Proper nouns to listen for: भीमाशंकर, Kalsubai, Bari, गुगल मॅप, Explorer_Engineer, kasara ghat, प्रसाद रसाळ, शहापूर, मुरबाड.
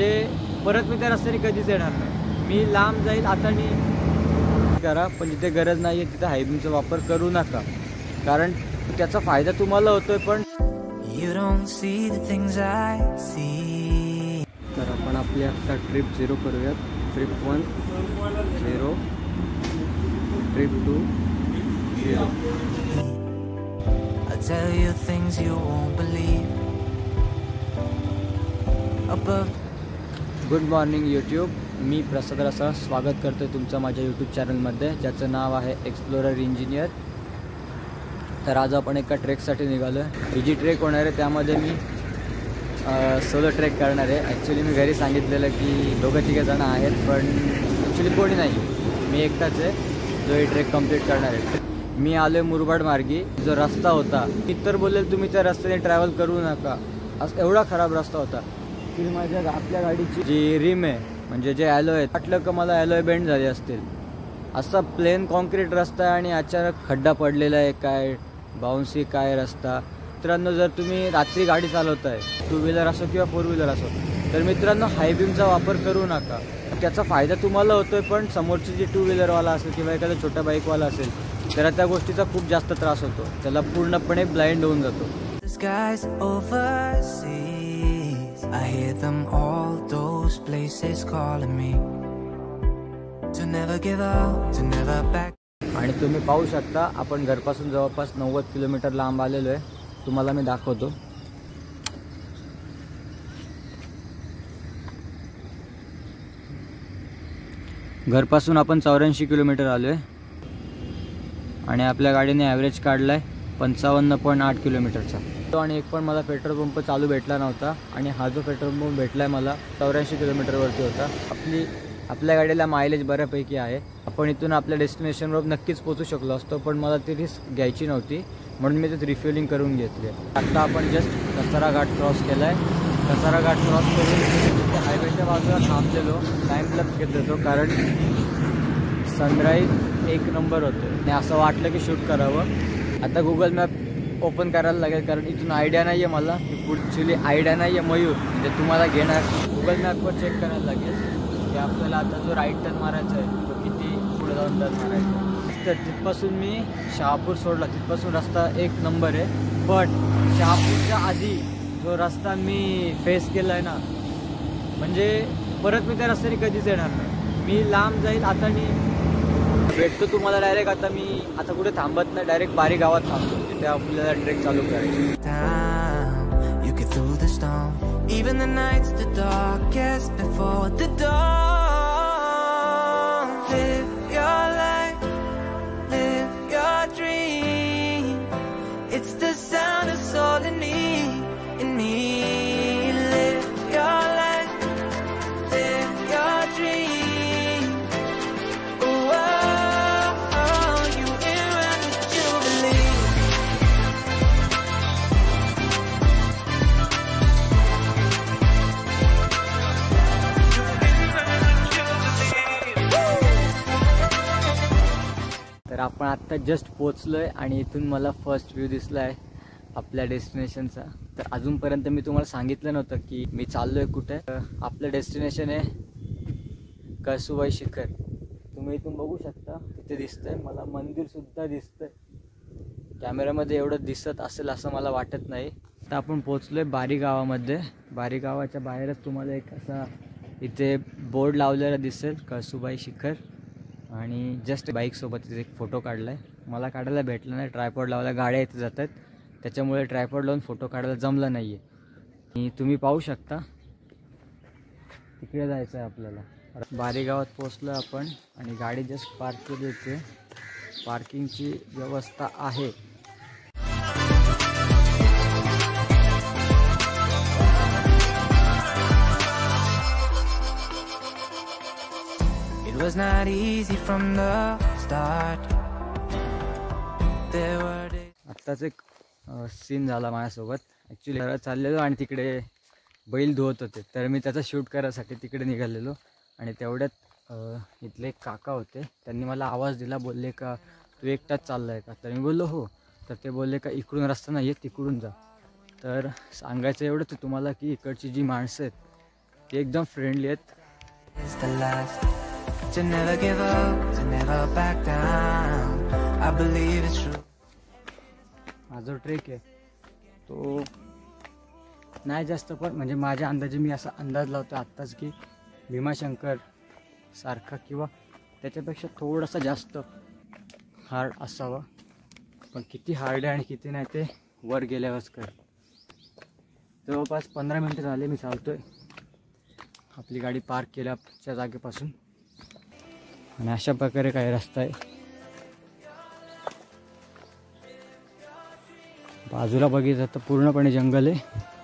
म्हणजे परत मी त्या रस्त्याने कधीच येणार नाही, मी लांब जाईल. आता मी करा, पण जिथे गरज नाही आहे तिथे हायवेचा वापर करू नका, कारण त्याचा फायदा तुम्हाला होतोय पण तर आपण आपली आता ट्रिप 0 करूयात. Trip 1 0, trip 2 0. I tell you things you won't believe above. Good morning YouTube, मी प्रसाद रसाळ स्वागत करतो तुमचं माझ्या यूट्यूब चॅनलमध्ये, ज्याचं नाव आहे एक्सप्लोरर इंजिनियर. तर आज आपण एका ट्रेकसाठी निघालो आहे. ही जी ट्रेक होणार आहे त्यामध्ये मी सोलो ट्रेक करणार आहे. ॲक्च्युली मी घरी सांगितलेलं की 2-3 जणं आहेत, पण ॲक्च्युली कोणी नाही, मी एकटाच आहे जो ही ट्रेक कंप्लीट करणार आहे. मी आलो आहे मुरबाड मार्गी. जो रस्ता होता मी तर बोललेलं तुम्ही त्या रस्त्याने ट्रॅव्हल करू नका, असं एवढा खराब रस्ता होता. माझ्या आपल्या गाडीची जी रिम आहे म्हणजे जे ॲलोय आहे वाटलं का मला ॲलोय बेंड झाले असतील. असा प्लेन कॉन्क्रीट रस्ता आहे आणि अचानक खड्डा पडलेला आहे, काय बाउन्सी काय रस्ता. मित्रांनो, जर तुम्ही रात्री गाडी चालवताय, 2 व्हीलर असो किंवा 4 व्हीलर असो, तर मित्रांनो हायबीमचा वापर करू नका. त्याचा फायदा तुम्हाला होतोय पण समोरची जी 2 व्हीलरवाला असेल किंवा एखादा छोटा बाईकवाला असेल त्याला त्या गोष्टीचा खूप जास्त त्रास होतो, त्याला पूर्णपणे ब्लाइंड होऊन जातो. I hear them all, those places calling me to never give up, to never back. आणि तुम्ही पाहू शकता आपण घरपासून जवळपास 90 किलोमीटर लांब आलेलो आहे. तुम्हाला मी दाखवतो. घरपासून आपण 84 किलोमीटर आलो आहे आणि आपल्या गाडीने ॲव्हरेज काढला आहे 55.8 किलोमीटरचा. आणि एक पण मला पेट्रोल पंप चालू भेटला नव्हता आणि हा जो पेट्रोल पंप भेटला आहे मला 84 किलोमीटरवरती होता. आपल्या गाडीला मायलेज बऱ्यापैकी आहे. आपण इथून आपल्या डेस्टिनेशनवर नक्कीच पोचू शकलो असतो, पण मला ती रिस्क घ्यायची नव्हती म्हणून मी तिथे रिफ्युलिंग करून घेतली. आत्ता आपण जस्ट कसारा घाट क्रॉस केला आहे. कसारा घाट क्रॉस करून हायवेच्या बाजूला थांबलेलो, टाईम लॅप्स घेत होतो कारण सनराईज 1 नंबर होतं आणि असं वाटलं की शूट करावं. आता गुगल मॅप ओपन करायला लागेल कारण इथून आयडिया नाही आहे मला की पुढची आयडिया नाही आहे. मयूर म्हणजे तुम्हाला घेणार गुगल मॅपवर चेक करायला लागेल की आपल्याला आता जो राईट टर्न मारायचा आहे तो किती पुढे जाऊन टर्न मारायचा आहे. तर तिथपासून मी शहापूर सोडला, तिथपासून रस्ता 1 नंबर आहे, बट शहापूरच्या आधी जो रस्ता मी फेस केला आहे ना, म्हणजे परत मी त्या रस्त्याने कधीच येणार नाही, मी लांब जाईल. आता मी भेटतो तुम्हाला डायरेक्ट. आता मी आता कुठे थांबत नाही, डायरेक्ट बारी गावात थांबतो, तिथे आपल्याला ट्रेक चालू करायची. तर आपण आत्ता जस्ट पोचलो आहे आणि इथून मला फर्स्ट व्ह्यू दिसला आहे आपल्या डेस्टिनेशनचा. तर अजूनपर्यंत मी तुम्हाला सांगितलं नव्हतं की मी चाललो आहे कुठे. आपलं डेस्टिनेशन आहे कळसुबाई शिखर. तुम्ही इथून बघू शकता, तिथे दिसतंय मला मंदिरसुद्धा दिसतंय. कॅमेऱ्यामध्ये एवढं दिसत असेल असं मला वाटत नाही. तर आपण पोचलो आहे बारी गावामध्ये. बारी गावाच्या बाहेरच तुम्हाला एक असा इथे बोर्ड लावलेला दिसेल कळसुबाई शिखर. आणि जस्ट बाईकसोबत एक फोटो काढला आहे. मला काढायला भेटला नाही, ट्रायपॉड लावायला गाड्या इथे जातात त्याच्यामुळे ट्रायपॉड लावून फोटो काढायला जमला नाही आहे. तुम्ही पाहू शकता तिकडे जायचं आहे आपल्याला. बारी गावात पोचलो आपण आणि गाडी जस्ट पार्क केली होती. पार्किंगची व्यवस्था आहे. It was not easy from the start. There were days. आत्ताच एक सीन झाला माझ्यासोबत. ॲक्च्युली घरात चाललेलो आणि तिकडे बैल धुवत होते, तर मी त्याचा शूट करायसाठी तिकडे निघालेलो आणि तेवढ्यात इथले एक काका होते, त्यांनी मला आवाज दिला, बोलले का तू एकटाच चालला आहे का. तर मी बोललो हो. तर ते बोलले का इकडून रस्ता नाही आहे तिकडून जा. तर सांगायचं एवढंच तुम्हाला की इकडची जी माणसं आहेत एकदम फ्रेंडली आहेत. हा जो ट्रेक आहे तो नाही जास्त पण म्हणजे माझ्या अंदाजे मी असा अंदाज लावतो आत्ताच की भीमाशंकर सारखा किंवा त्याच्यापेक्षा थोडासा जास्त हार्ड असावा, पण किती हार्ड आहे आणि किती नाही ते वर गेल्यावरच कर. जवळपास 15 मिनटं झाले मी चालतोय आपली गाडी पार्क केल्याच्या जागेपासून, आणि अशा प्रकारे काही रस्ता आहे. बाजूला बघितलं तर पूर्णपणे जंगल आहे.